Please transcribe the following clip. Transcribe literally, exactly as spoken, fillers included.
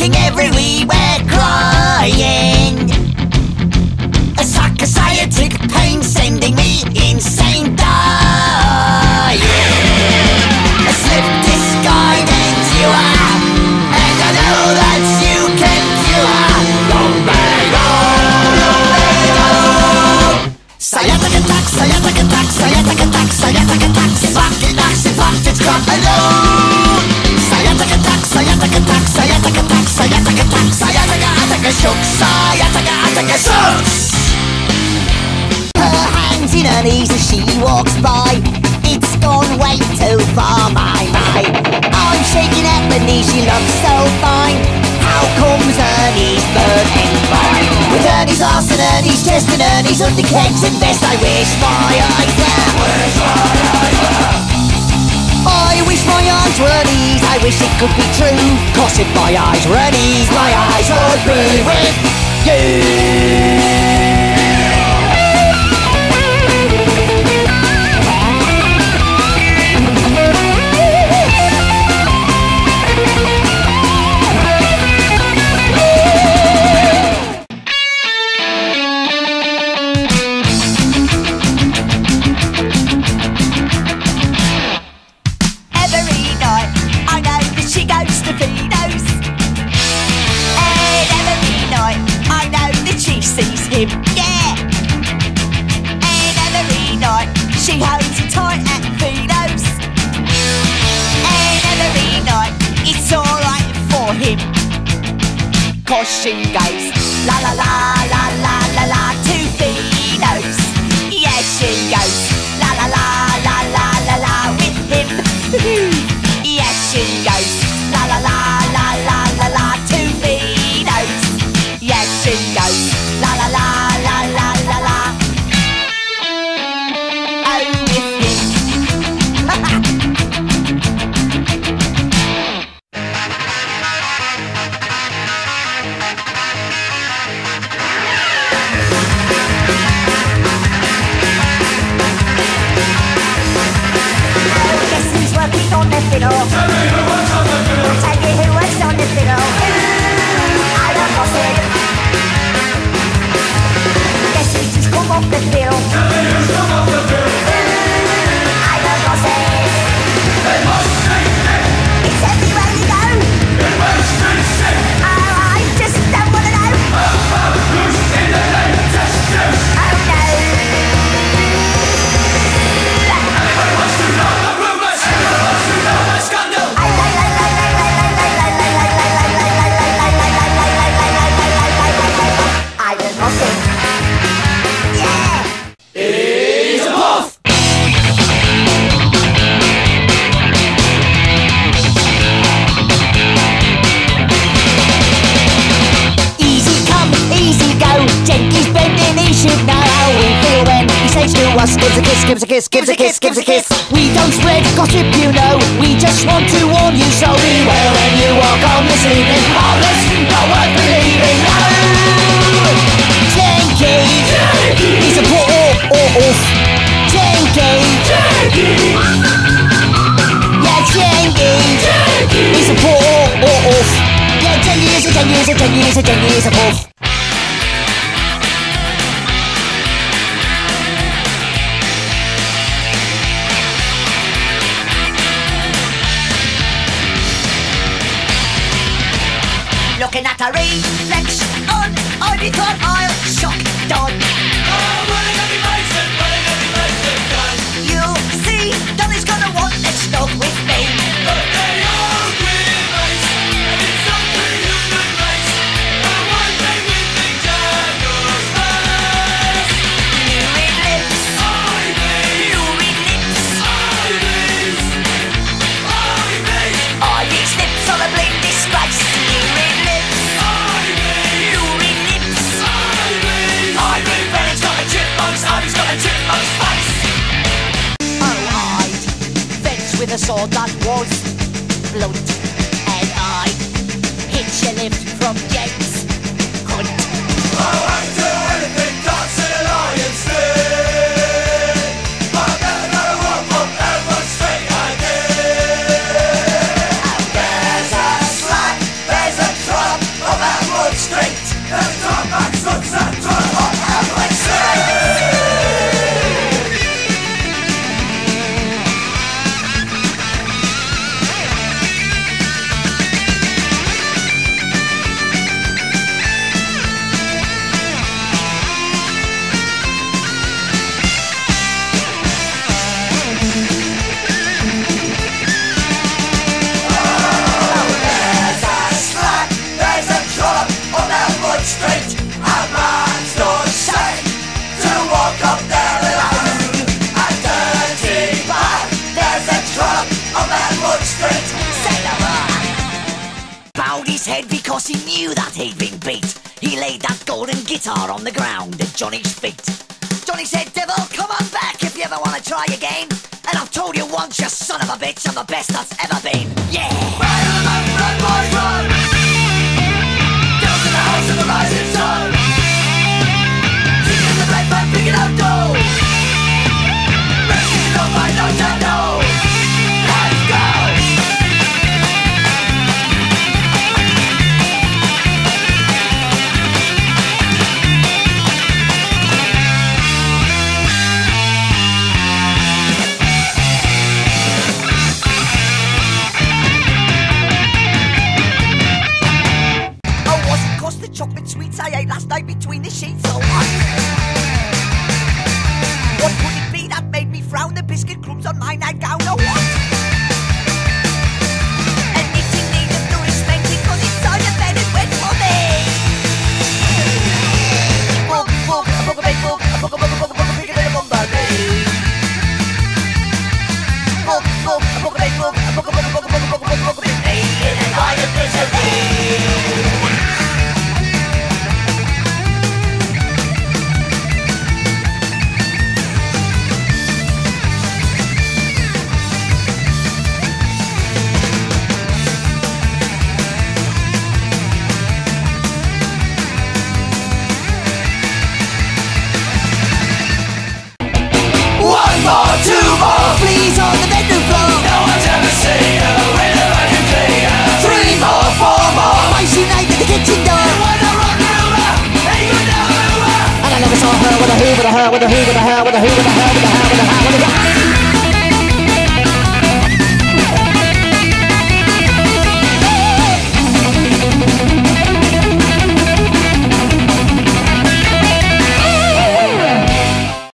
kicking everywhere, crying. A sucker sciatic pain sending me insane, dying. A slip disguise and you are, and I know that you can cure. Lumbago, sciatic attack, sciatic attack, sciatic attack, sciatic attack. It's fucked, it knocks, it fucked, it's got alone. Sciatic attack, sciatic attack, sciatic attack, sciatic attack, sciatic attack, shook, sciatic attack, shooks. Her hands in her knees as she walks by. It's gone way too far, my my. I'm shaking at my knees, she looks so fine. How comes her knees burning fine? With her knees arse and her knees chest and her knees under kegs and vest, I wish my eyes were. Wish my eyes were. I wish my eyes were these, I wish it could be true. Cause if my eyes were these, my eyes would be with you. Cause she goes la la la la la la la to Fido's. Yeah, she goes la la la la la la la with him. Yeah, she goes la la la la la la la to Fido's. Yeah, she goes la la la la la la la. Oh, with him. Tell me who works on the fiddle. Tell me who works on the fiddle. I don't know it. Guess who's just come off the fiddle. Tell me who's come off the fiddle. I don't know it. They must be sick. It's everywhere you go. It must be sick. Oh, I just don't want to know. Oh, oh, who's in the name? Just do. Oh, no. Anybody wants to know the rumours? Anybody wants to know? Us gives a kiss, gives a kiss, gives a kiss, gives a kiss. We don't spread gossip, you know. We just want to warn you, so beware when you walk on this evening. Harmless, not worth believing. No. Janky, he's a poor or off. Janky, yeah, Janky, he's a poor or off. Yeah, Janky is a Janky is a Janky is a Janky is a off. Looking at a reflection on, only thought I'll shock Don. Oh, running up your Mason, running up your Mason gun. You'll see, Don is gonna want a snog with me. But they are queer mates, and it's not the human race. And one thing we think Daniel's face. Ewing lips, Ivies. Ewing lips, Ivies. Ivies. Ivies lips on a blink disgrace. Ivy's got a chipmunk's face. Oh, fence with a sword that was blunt. And I hit your lift from James Hunt. Oh, I'd do anything, that's an iron stick. But then I won't put everyone straight again. Oh, there's a slap, there's a drop. 'Cause he knew that he'd been beat. He laid that golden guitar on the ground at Johnny's feet. Johnny said, "Devil, come on back if you ever want to try again. And I've told you once, you son of a bitch, I'm the best that's ever been." Yeah! Run, run, run, boys, run! Down to the house of the rising sun. Kicking the black man, picking up dough. Rescuing all my notes I know. Let's go! The chocolate sweets I ate last night between the sheets, oh, what? What could it be that made me frown? The biscuit crumbs on my nightgown, oh, what? With a who, with a her, with a who, with a her, with a who, with a her, with a how, with a how, with a how, with a how, with a how.